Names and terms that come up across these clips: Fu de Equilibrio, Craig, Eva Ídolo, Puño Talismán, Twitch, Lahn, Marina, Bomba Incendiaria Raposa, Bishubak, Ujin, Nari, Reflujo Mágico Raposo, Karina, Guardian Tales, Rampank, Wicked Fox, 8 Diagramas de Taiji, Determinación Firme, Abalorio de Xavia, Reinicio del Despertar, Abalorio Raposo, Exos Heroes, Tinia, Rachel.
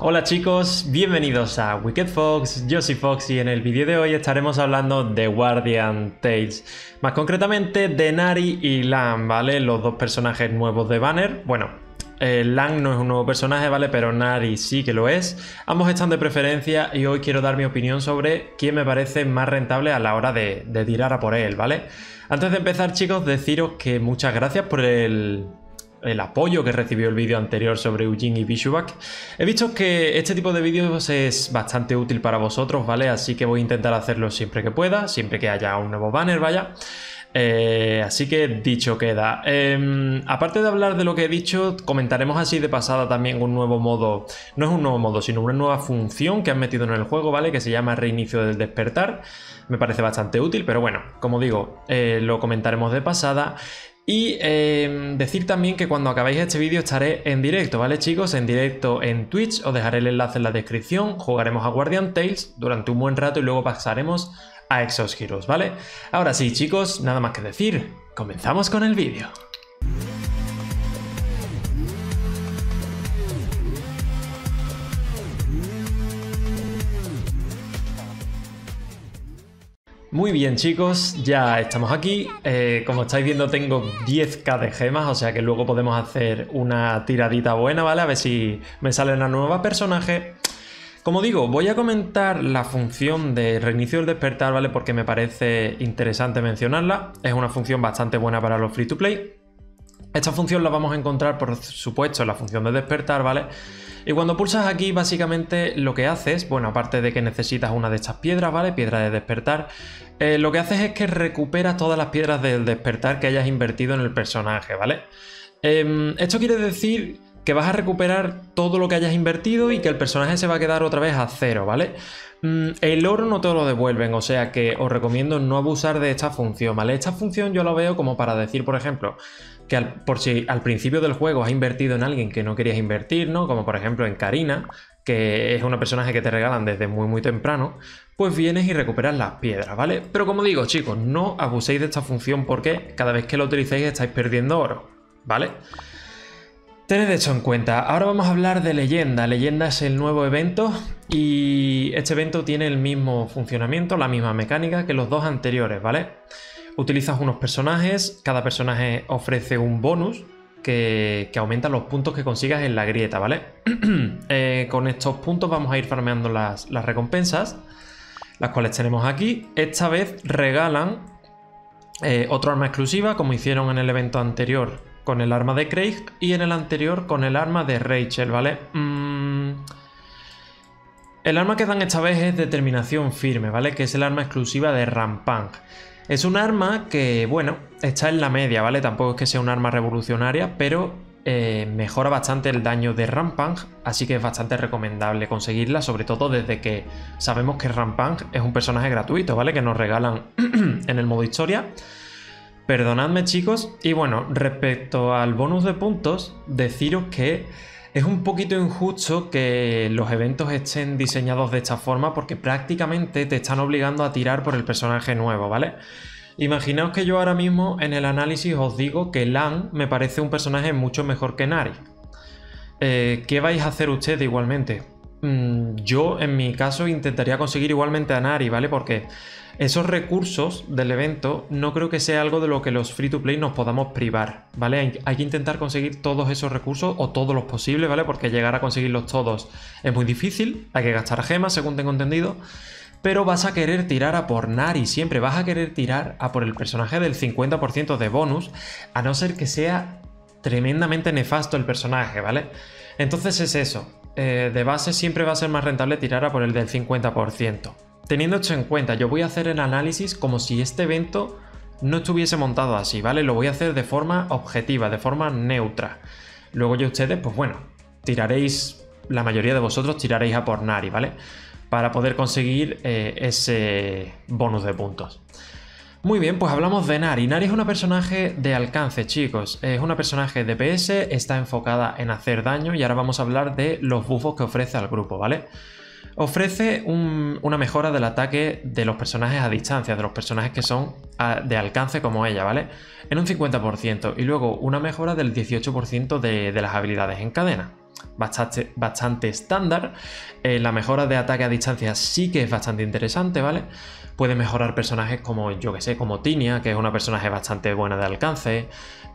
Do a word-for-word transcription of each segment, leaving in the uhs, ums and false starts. Hola chicos, bienvenidos a Wicked Fox, yo soy Fox y en el vídeo de hoy estaremos hablando de Guardian Tales, más concretamente de Nari y Lahn, ¿vale? Los dos personajes nuevos de Banner. Bueno, eh, Lahn no es un nuevo personaje, ¿vale? Pero Nari sí que lo es. Ambos están de preferencia y hoy quiero dar mi opinión sobre quién me parece más rentable a la hora de, de tirar a por él, ¿vale? Antes de empezar chicos, deciros que muchas gracias por el... el apoyo que recibió el vídeo anterior sobre Ujin y Bishubak. He visto que este tipo de vídeos es bastante útil para vosotros, ¿vale? Así que voy a intentar hacerlo siempre que pueda, siempre que haya un nuevo banner, vaya. Eh, así que dicho queda. Eh, aparte de hablar de lo que he dicho, comentaremos así de pasada también un nuevo modo, no es un nuevo modo, sino una nueva función que han metido en el juego, ¿vale? Que se llama Reinicio del Despertar. Me parece bastante útil, pero bueno, como digo, eh, lo comentaremos de pasada. Y eh, decir también que cuando acabéis este vídeo estaré en directo, ¿vale chicos? En directo en Twitch, os dejaré el enlace en la descripción, jugaremos a Guardian Tales durante un buen rato y luego pasaremos a Exos Heroes, ¿vale? Ahora sí chicos, nada más que decir, comenzamos con el vídeo. Muy bien chicos, ya estamos aquí, eh, como estáis viendo tengo diez K de gemas, o sea que luego podemos hacer una tiradita buena, ¿vale? A ver si me sale una nueva personaje. Como digo, voy a comentar la función de Reinicio del Despertar, ¿vale? Porque me parece interesante mencionarla, es una función bastante buena para los free to play. Esta función la vamos a encontrar por supuesto en la función de despertar, ¿vale? Y cuando pulsas aquí, básicamente lo que haces, bueno, aparte de que necesitas una de estas piedras, ¿vale? Piedra de despertar, eh, lo que haces es que recuperas todas las piedras del despertar que hayas invertido en el personaje, ¿vale? Eh, esto quiere decir que vas a recuperar todo lo que hayas invertido y que el personaje se va a quedar otra vez a cero, ¿vale? El oro no te lo devuelven, o sea que os recomiendo no abusar de esta función, ¿vale? Esta función yo la veo como para decir, por ejemplo, que al, por si al principio del juego has invertido en alguien que no querías invertir, ¿no? Como por ejemplo en Karina, que es una personaje que te regalan desde muy muy temprano, pues vienes y recuperas las piedras, ¿vale? Pero como digo, chicos, no abuséis de esta función porque cada vez que la utilicéis estáis perdiendo oro, ¿vale? Tened esto en cuenta. Ahora vamos a hablar de Leyenda. Leyenda es el nuevo evento y este evento tiene el mismo funcionamiento, la misma mecánica que los dos anteriores, ¿vale? Utilizas unos personajes, cada personaje ofrece un bonus que, que aumenta los puntos que consigas en la grieta, ¿vale? eh, con estos puntos vamos a ir farmeando las, las recompensas, las cuales tenemos aquí. Esta vez regalan eh, otra arma exclusiva, como hicieron en el evento anterior con el arma de Craig y en el anterior con el arma de Rachel, ¿vale? Mm. El arma que dan esta vez es Determinación Firme, ¿vale? Que es el arma exclusiva de Rampank. Es un arma que, bueno, está en la media, ¿vale? Tampoco es que sea un arma revolucionaria, pero eh, mejora bastante el daño de Rampank, así que es bastante recomendable conseguirla, sobre todo desde que sabemos que Rampank es un personaje gratuito, ¿vale? Que nos regalan en el modo historia. Perdonadme chicos, y bueno, respecto al bonus de puntos, deciros que es un poquito injusto que los eventos estén diseñados de esta forma porque prácticamente te están obligando a tirar por el personaje nuevo, ¿vale? Imaginaos que yo ahora mismo en el análisis os digo que Lahn me parece un personaje mucho mejor que Nari. Eh, ¿Qué vais a hacer ustedes igualmente? Mm, yo en mi caso intentaría conseguir igualmente a Nari, ¿vale? Porque esos recursos del evento no creo que sea algo de lo que los free to play nos podamos privar, ¿vale? Hay que intentar conseguir todos esos recursos o todos los posibles, ¿vale? Porque llegar a conseguirlos todos es muy difícil, hay que gastar gemas según tengo entendido, pero vas a querer tirar a por Nari, siempre vas a querer tirar a por el personaje del cincuenta por ciento de bonus, a no ser que sea tremendamente nefasto el personaje, ¿vale? Entonces es eso, eh, de base siempre va a ser más rentable tirar a por el del cincuenta por ciento. Teniendo esto en cuenta, yo voy a hacer el análisis como si este evento no estuviese montado así, ¿vale? Lo voy a hacer de forma objetiva, de forma neutra. Luego yo ustedes, pues bueno, tiraréis, la mayoría de vosotros tiraréis a por Nari, ¿vale? Para poder conseguir eh, ese bonus de puntos. Muy bien, pues hablamos de Nari. Nari es una personaje de alcance, chicos. Es una personaje de D P S, está enfocada en hacer daño y ahora vamos a hablar de los buffos que ofrece al grupo, ¿vale? Ofrece un, una mejora del ataque de los personajes a distancia, de los personajes que son a, de alcance como ella, ¿vale? En un cincuenta por ciento y luego una mejora del dieciocho por ciento de, de las habilidades en cadena. bastante, bastante estándar. Eh, la mejora de ataque a distancia sí que es bastante interesante, ¿vale? Puede mejorar personajes como, yo que sé, como Tinia, que es una personaje bastante buena de alcance.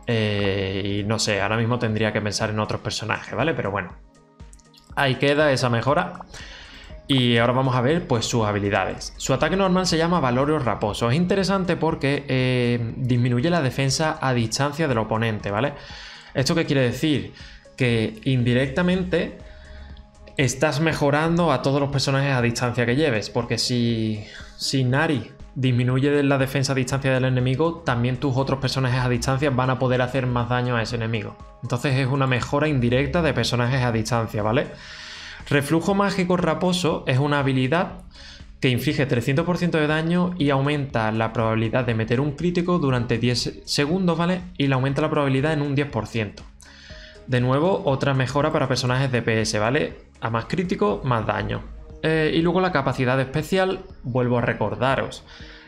Eh, y no sé, ahora mismo tendría que pensar en otros personajes, ¿vale? Pero bueno, ahí queda esa mejora. Y ahora vamos a ver pues sus habilidades. Su ataque normal se llama Abalorio Raposo. Es interesante porque eh, disminuye la defensa a distancia del oponente, ¿vale? ¿Esto qué quiere decir? Que indirectamente estás mejorando a todos los personajes a distancia que lleves. Porque si, si Nari disminuye la defensa a distancia del enemigo, también tus otros personajes a distancia van a poder hacer más daño a ese enemigo. Entonces es una mejora indirecta de personajes a distancia, ¿vale? Reflujo Mágico Raposo es una habilidad que inflige trescientos por ciento de daño y aumenta la probabilidad de meter un crítico durante diez segundos, ¿vale? Y le aumenta la probabilidad en un diez por ciento. De nuevo, otra mejora para personajes D P S, ¿vale? A más crítico, más daño. Eh, y luego la capacidad especial, vuelvo a recordaros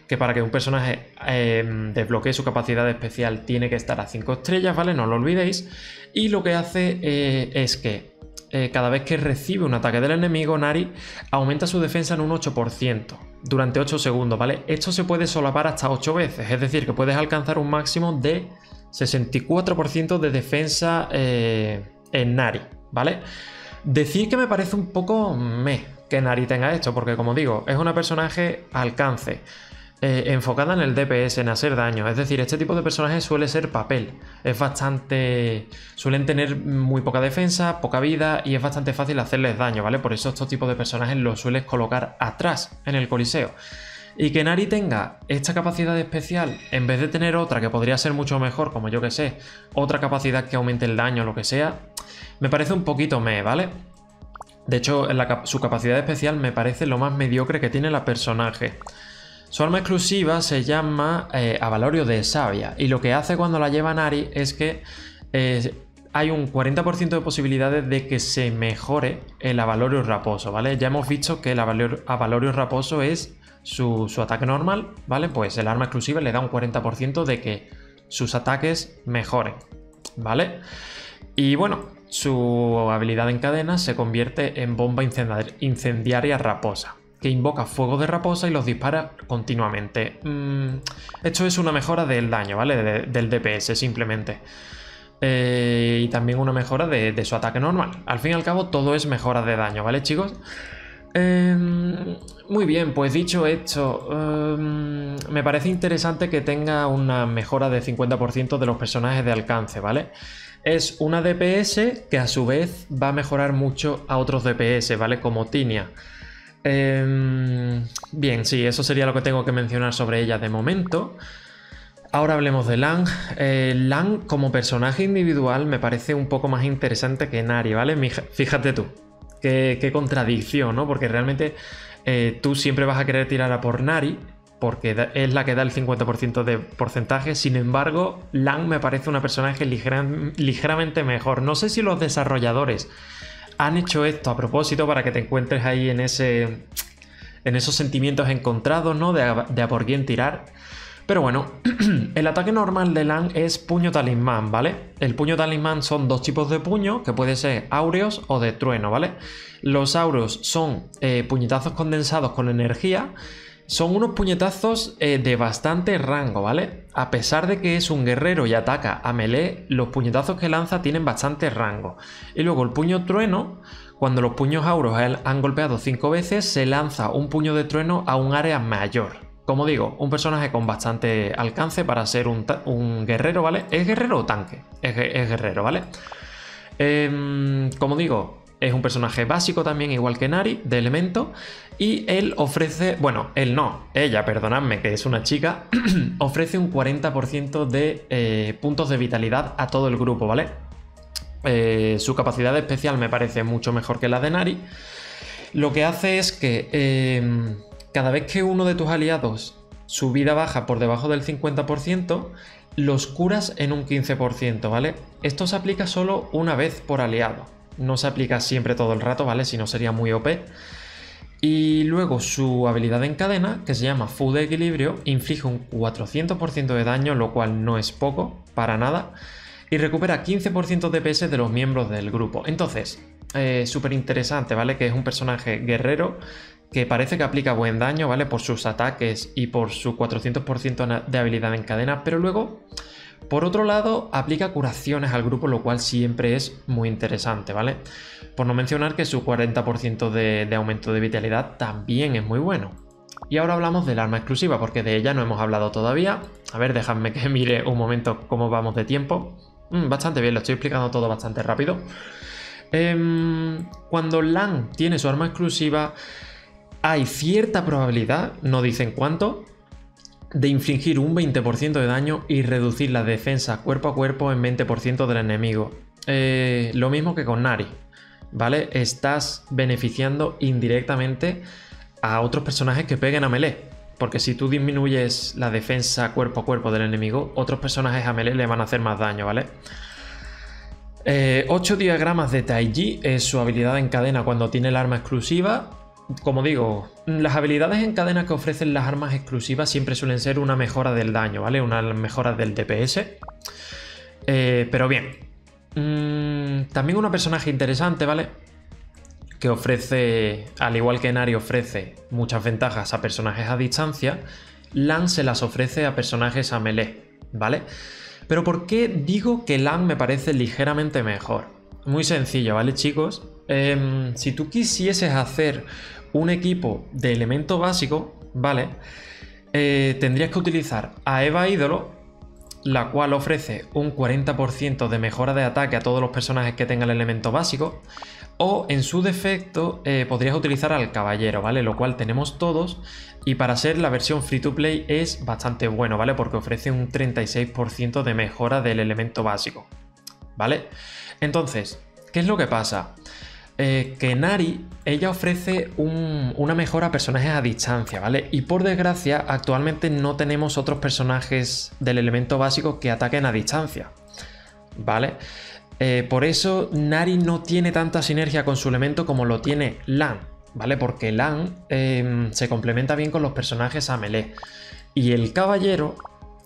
que para que un personaje eh, desbloquee su capacidad especial tiene que estar a cinco estrellas, ¿vale? No lo olvidéis. Y lo que hace eh, es que Eh, cada vez que recibe un ataque del enemigo, Nari aumenta su defensa en un ocho por ciento durante ocho segundos, ¿vale? Esto se puede solapar hasta ocho veces, es decir, que puedes alcanzar un máximo de sesenta y cuatro por ciento de defensa eh, en Nari, ¿vale? Decir que me parece un poco meh que Nari tenga esto, porque como digo, es una personaje alcance, eh, enfocada en el D P S, en hacer daño, es decir, este tipo de personajes suele ser papel, es bastante, suelen tener muy poca defensa, poca vida y es bastante fácil hacerles daño, ¿vale? Por eso estos tipos de personajes los sueles colocar atrás en el coliseo. Y que Nari tenga esta capacidad especial, en vez de tener otra que podría ser mucho mejor, como yo que sé, otra capacidad que aumente el daño o lo que sea, me parece un poquito meh, ¿vale? De hecho, la, su capacidad especial me parece lo más mediocre que tiene la personaje. Su arma exclusiva se llama eh, Abalorio de Xavia y lo que hace cuando la lleva Nari es que eh, hay un cuarenta por ciento de posibilidades de que se mejore el Abalorio Raposo, ¿vale? Ya hemos visto que el Abalorio, Abalorio Raposo es su, su ataque normal, ¿vale? Pues el arma exclusiva le da un cuarenta por ciento de que sus ataques mejoren, ¿vale? Y bueno, su habilidad en cadena se convierte en Bomba Incendiaria Raposa, que invoca fuego de raposa y los dispara continuamente. Mm, esto es una mejora del daño, ¿vale? De, del D P S, simplemente. Eh, y también una mejora de, de su ataque normal. Al fin y al cabo, todo es mejora de daño, ¿vale, chicos? Eh, muy bien, pues dicho esto, eh, me parece interesante que tenga una mejora de cincuenta por ciento de los personajes de alcance, ¿vale? Es una D P S que a su vez va a mejorar mucho a otros D P S, ¿vale? Como Tinia. Eh, bien, sí, eso sería lo que tengo que mencionar sobre ella de momento. Ahora hablemos de Lahn. Eh, Lahn como personaje individual me parece un poco más interesante que Nari, ¿vale? Mija, fíjate tú, qué, qué contradicción, ¿no? Porque realmente eh, tú siempre vas a querer tirar a por Nari, porque es la que da el cincuenta por ciento de porcentaje. Sin embargo, Lahn me parece una personaje ligera, ligeramente mejor. No sé si los desarrolladores han hecho esto a propósito para que te encuentres ahí en ese, en esos sentimientos encontrados, ¿no? De a, de a por quién tirar. Pero bueno, el ataque normal de Lahn es Puño Talismán, ¿vale? El Puño Talismán son dos tipos de puño, que puede ser áureos o de trueno, ¿vale? Los áureos son eh, puñetazos condensados con energía. Son unos puñetazos eh, de bastante rango, ¿vale? A pesar de que es un guerrero y ataca a melee, los puñetazos que lanza tienen bastante rango. Y luego el puño trueno, cuando los puños auros han golpeado cinco veces, se lanza un puño de trueno a un área mayor. Como digo, un personaje con bastante alcance para ser un, un guerrero, ¿vale? ¿Es guerrero o tanque? Es, es guerrero, ¿vale? Eh, como digo, es un personaje básico también, igual que Nari, de elemento. Y él ofrece, bueno, él no, ella, perdonadme, que es una chica, ofrece un cuarenta por ciento de eh, puntos de vitalidad a todo el grupo, ¿vale? Eh, su capacidad especial me parece mucho mejor que la de Nari. Lo que hace es que eh, cada vez que uno de tus aliados su vida baja por debajo del cincuenta por ciento, los curas en un quince por ciento, ¿vale? Esto se aplica solo una vez por aliado, no se aplica siempre todo el rato, ¿vale? Si no sería muy O P. Y luego su habilidad en cadena, que se llama Fu de Equilibrio, inflige un cuatrocientos por ciento de daño, lo cual no es poco, para nada. y recupera quince por ciento de D P S de los miembros del grupo. Entonces, eh, súper interesante, ¿vale? Que es un personaje guerrero que parece que aplica buen daño, ¿vale? Por sus ataques y por su cuatrocientos por ciento de habilidad en cadena, pero luego, por otro lado, aplica curaciones al grupo, lo cual siempre es muy interesante, ¿vale? Por no mencionar que su cuarenta por ciento de, de aumento de vitalidad también es muy bueno. Y ahora hablamos del arma exclusiva, porque de ella no hemos hablado todavía. A ver, dejadme que mire un momento cómo vamos de tiempo. Mm, bastante bien, lo estoy explicando todo bastante rápido. Eh, cuando Lahn tiene su arma exclusiva, hay cierta probabilidad, no dicen cuánto, de infligir un veinte por ciento de daño y reducir la defensa cuerpo a cuerpo en veinte por ciento del enemigo. Eh, lo mismo que con Nari, ¿vale? Estás beneficiando indirectamente a otros personajes que peguen a melee, porque si tú disminuyes la defensa cuerpo a cuerpo del enemigo, otros personajes a melee le van a hacer más daño, ¿vale? Eh, ocho diagramas de Taiji es su habilidad en cadena cuando tiene el arma exclusiva. Como digo, las habilidades en cadena que ofrecen las armas exclusivas siempre suelen ser una mejora del daño, ¿vale? Una mejora del D P S. Eh, pero bien. Mm, también un personaje interesante, ¿vale? Que ofrece, al igual que Nari ofrece muchas ventajas a personajes a distancia, Lahn se las ofrece a personajes a melee, ¿vale? Pero ¿por qué digo que Lahn me parece ligeramente mejor? Muy sencillo, ¿vale, chicos? Eh, si tú quisieses hacer un equipo de elemento básico, ¿vale? Eh, tendrías que utilizar a Eva Ídolo, la cual ofrece un cuarenta por ciento de mejora de ataque a todos los personajes que tengan el elemento básico. O, en su defecto, eh, podrías utilizar al caballero, ¿vale? Lo cual tenemos todos. Y para ser la versión free to play es bastante bueno, ¿vale? Porque ofrece un treinta y seis por ciento de mejora del elemento básico, ¿vale? Entonces, ¿qué es lo que pasa? Eh, que Nari, ella ofrece un, una mejora a personajes a distancia, ¿vale? Y por desgracia, actualmente no tenemos otros personajes del elemento básico que ataquen a distancia, ¿vale? Eh, por eso Nari no tiene tanta sinergia con su elemento como lo tiene Lahn, ¿vale? Porque Lahn eh, se complementa bien con los personajes a melee. Y el caballero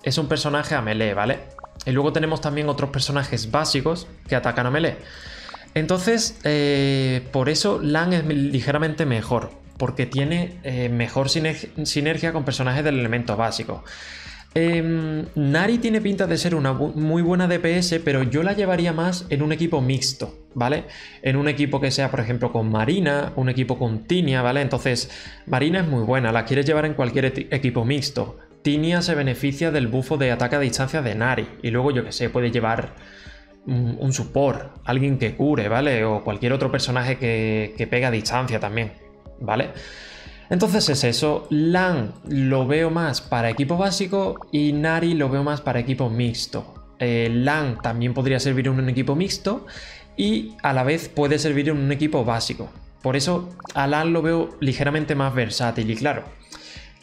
es un personaje a melee, ¿vale? Y luego tenemos también otros personajes básicos que atacan a melee. Entonces, eh, por eso Lahn es ligeramente mejor, porque tiene eh, mejor sinergia con personajes del elemento básico. Eh, Nari tiene pinta de ser una bu- muy buena D P S, pero yo la llevaría más en un equipo mixto, ¿vale? En un equipo que sea, por ejemplo, con Marina, un equipo con Tinia, ¿vale? Entonces, Marina es muy buena, la quieres llevar en cualquier e- equipo mixto. Tinia se beneficia del bufo de ataque a distancia de Nari, y luego, yo que sé, puede llevar un, un support, alguien que cure, ¿vale? O cualquier otro personaje que, que pega a distancia también, ¿vale? Entonces es eso, Lahn lo veo más para equipo básico y Nari lo veo más para equipo mixto. Eh, Lahn también podría servir en un equipo mixto y a la vez puede servir en un equipo básico. Por eso a Lahn lo veo ligeramente más versátil y claro,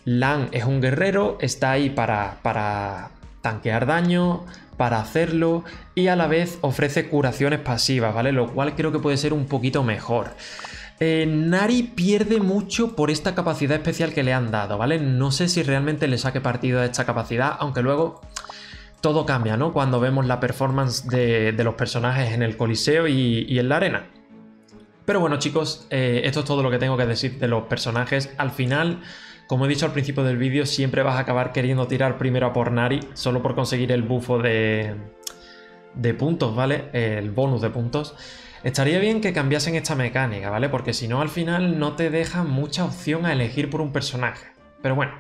Lahn es un guerrero, está ahí para, para tanquear daño, para hacerlo y a la vez ofrece curaciones pasivas, ¿vale? Lo cual creo que puede ser un poquito mejor. Eh, Nari pierde mucho por esta capacidad especial que le han dado, ¿vale? No sé si realmente le saque partido a esta capacidad, aunque luego todo cambia, ¿no? Cuando vemos la performance de, de los personajes en el Coliseo y, y en la arena. Pero bueno, chicos, eh, esto es todo lo que tengo que decir de los personajes. Al final, como he dicho al principio del vídeo, siempre vas a acabar queriendo tirar primero a por Nari, solo por conseguir el bufo de, de puntos, ¿vale? El bonus de puntos. Estaría bien que cambiasen esta mecánica, ¿vale? Porque si no, al final no te deja mucha opción a elegir por un personaje. Pero bueno,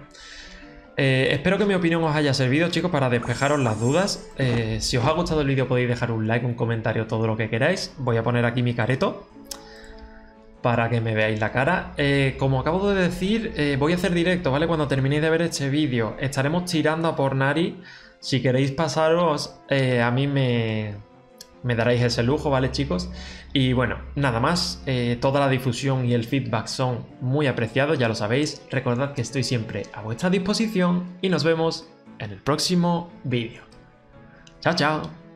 eh, espero que mi opinión os haya servido, chicos, para despejaros las dudas. Eh, si os ha gustado el vídeo podéis dejar un like, un comentario, todo lo que queráis. Voy a poner aquí mi careto para que me veáis la cara. Eh, como acabo de decir, eh, voy a hacer directo, ¿vale? Cuando terminéis de ver este vídeo estaremos tirando a por Nari. Si queréis pasaros, eh, a mí me... me daréis ese lujo, ¿vale, chicos? Y bueno, nada más. Eh, toda la difusión y el feedback son muy apreciados, ya lo sabéis. Recordad que estoy siempre a vuestra disposición y nos vemos en el próximo vídeo. ¡Chao, chao!